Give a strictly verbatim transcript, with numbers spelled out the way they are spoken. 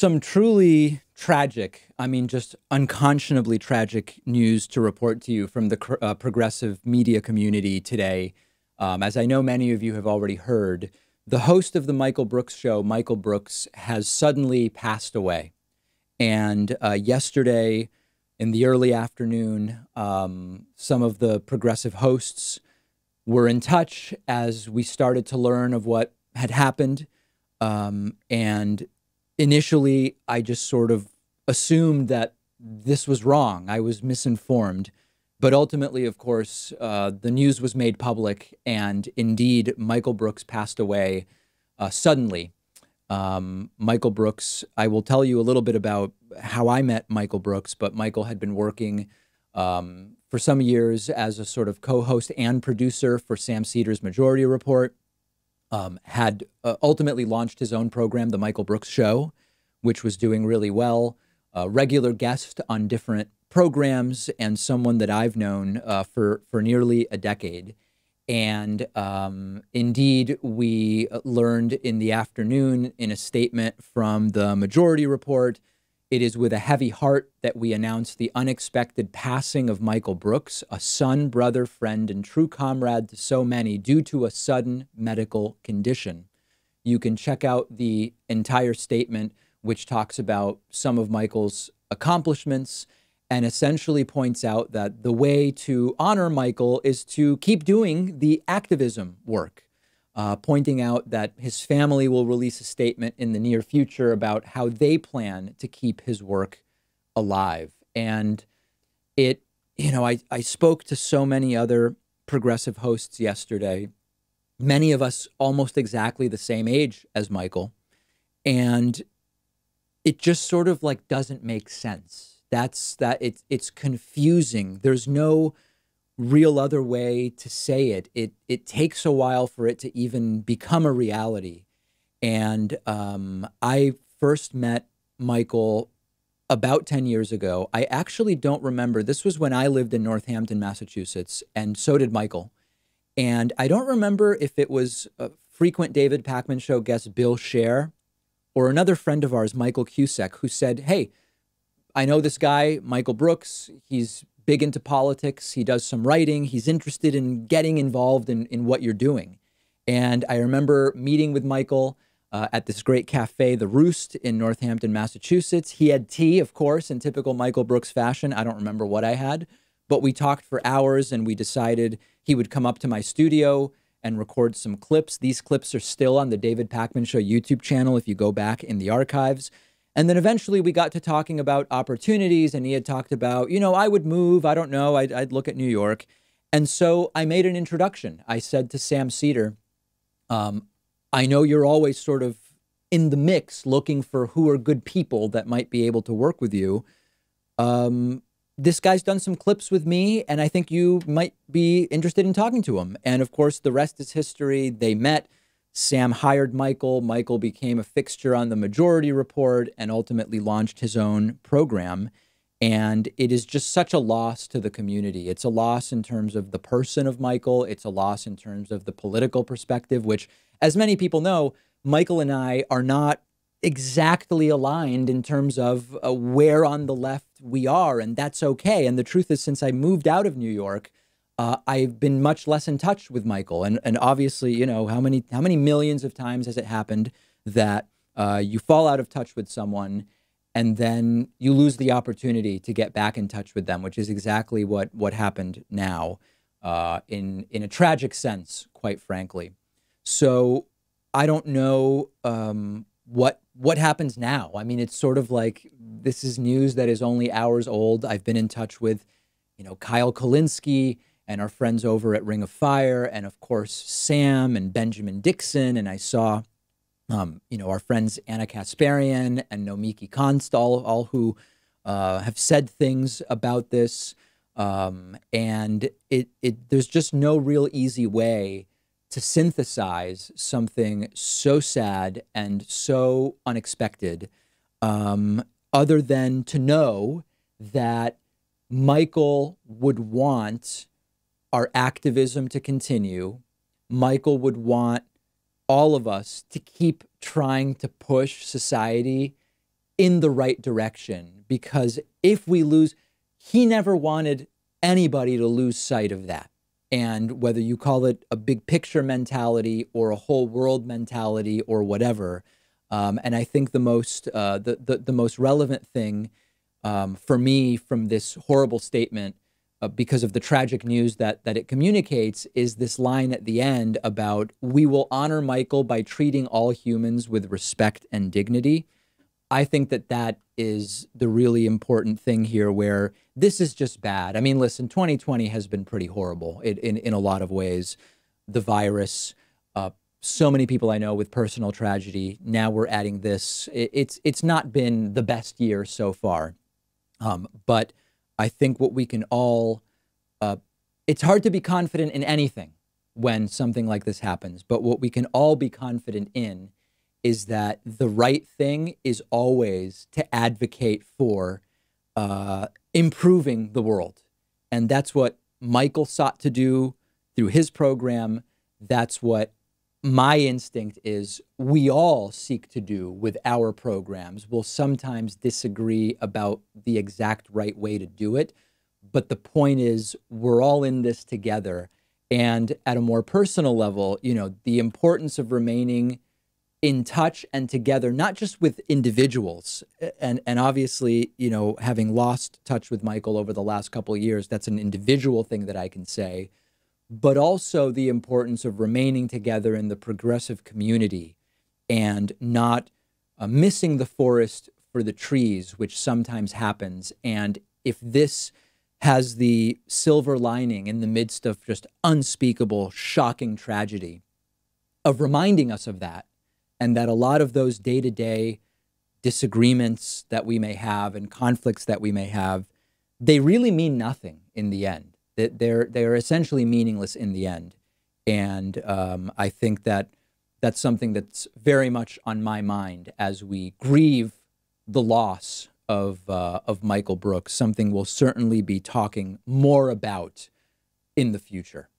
some truly tragic, I mean, just unconscionably tragic news to report to you from the uh, progressive media community today. Um, as I know many of you have already heard, the host of The Michael Brooks Show, Michael Brooks, has suddenly passed away. And uh, yesterday in the early afternoon, um, some of the progressive hosts were in touch as we started to learn of what had happened. Um, and initially, I just sort of assumed that this was wrong. I was misinformed. But ultimately, of course, uh, the news was made public. And indeed, Michael Brooks passed away uh, suddenly. Um, Michael Brooks, I will tell you a little bit about how I met Michael Brooks, but Michael had been working um, for some years as a sort of co-host and producer for Sam Seder's Majority Report. Um, had uh, ultimately launched his own program, The Michael Brooks Show, which was doing really well. A regular guest on different programs and someone that I've known uh, for, for nearly a decade. And um, indeed, we learned in the afternoon in a statement from the Majority Report, it is with a heavy heart that we announce the unexpected passing of Michael Brooks, a son, brother, friend, and true comrade to so many due to a sudden medical condition. You can check out the entire statement, which talks about some of Michael's accomplishments and essentially points out that the way to honor Michael is to keep doing the activism work. Uh, pointing out that his family will release a statement in the near future about how they plan to keep his work alive. And it, you know, I, I spoke to so many other progressive hosts yesterday, many of us almost exactly the same age as Michael. And it just sort of like doesn't make sense. That's that it's, it's confusing. There's no real other way to say it. It it takes a while for it to even become a reality. And um, I first met Michael about ten years ago. I actually don't remember. This was when I lived in Northampton, Massachusetts, and so did Michael. And I don't remember if it was a frequent David Pakman Show guest Bill Scher or another friend of ours, Michael Cusack, who said, hey, I know this guy, Michael Brooks. He's big into politics. He does some writing. He's interested in getting involved in, in what you're doing. And I remember meeting with Michael uh, at this great cafe, The Roost in Northampton, Massachusetts. He had tea, of course, in typical Michael Brooks fashion. I don't remember what I had, but we talked for hours and we decided he would come up to my studio and record some clips. These clips are still on the David Pakman Show YouTube channel if you go back in the archives. And then eventually we got to talking about opportunities, and he had talked about, you know, I would move. I don't know. I'd, I'd look at New York. And so I made an introduction. I said to Sam Seder, um, I know you're always sort of in the mix looking for who are good people that might be able to work with you. Um, this guy's done some clips with me, and I think you might be interested in talking to him. And of course, the rest is history. They met. Sam hired Michael. Michael became a fixture on the Majority Report and ultimately launched his own program. And it is just such a loss to the community. It's a loss in terms of the person of Michael. It's a loss in terms of the political perspective, which, as many people know, Michael and I are not exactly aligned in terms of uh, where on the left we are. And that's okay. And the truth is, since I moved out of New York, Uh, I've been much less in touch with Michael. And, and obviously, you know, how many how many millions of times has it happened that uh, you fall out of touch with someone and then you lose the opportunity to get back in touch with them, which is exactly what what happened now uh, in, in a tragic sense, quite frankly. So I don't know um, what what happens now. I mean, it's sort of like this is news that is only hours old. I've been in touch with, you know, Kyle Kalinsky and our friends over at Ring of Fire, and of course, Sam and Benjamin Dixon. And I saw, um, you know, our friends Anna Kasparian and Nomiki Kanstall, all who uh, have said things about this. Um, and it, it, there's just no real easy way to synthesize something so sad and so unexpected, um, other than to know that Michael would want our activism to continue. Michael would want all of us to keep trying to push society in the right direction, because if we lose, he never wanted anybody to lose sight of that. And whether you call it a big picture mentality or a whole world mentality or whatever, um, and I think the most uh, the, the the most relevant thing um, for me from this horrible statement, uh, because of the tragic news that that it communicates, is this line at the end about "We will honor Michael by treating all humans with respect and dignity." I think that that is the really important thing here, where this is just bad. I mean, listen, twenty twenty has been pretty horrible in, in, in a lot of ways. The virus, uh, so many people I know with personal tragedy. Now we're adding this. It, it's, it's not been the best year so far. Um, but I think what we can all, uh, it's hard to be confident in anything when something like this happens, but what we can all be confident in is that the right thing is always to advocate for uh, improving the world. And that's what Michael sought to do through his program. That's what my instinct is we all seek to do with our programs. We'll sometimes disagree about the exact right way to do it, but the point is we're all in this together. And at a more personal level, you know, the importance of remaining in touch and together, not just with individuals. And, and obviously, you know, having lost touch with Michael over the last couple of years, that's an individual thing that I can say, but also the importance of remaining together in the progressive community and not uh, missing the forest for the trees, which sometimes happens. And if this has the silver lining in the midst of just unspeakable, shocking tragedy, of reminding us of that, and that a lot of those day-to-day disagreements that we may have and conflicts that we may have, they really mean nothing in the end. They're, they're essentially meaningless in the end. And um, I think that that's something that's very much on my mind as we grieve the loss of, uh, of Michael Brooks, something we'll certainly be talking more about in the future.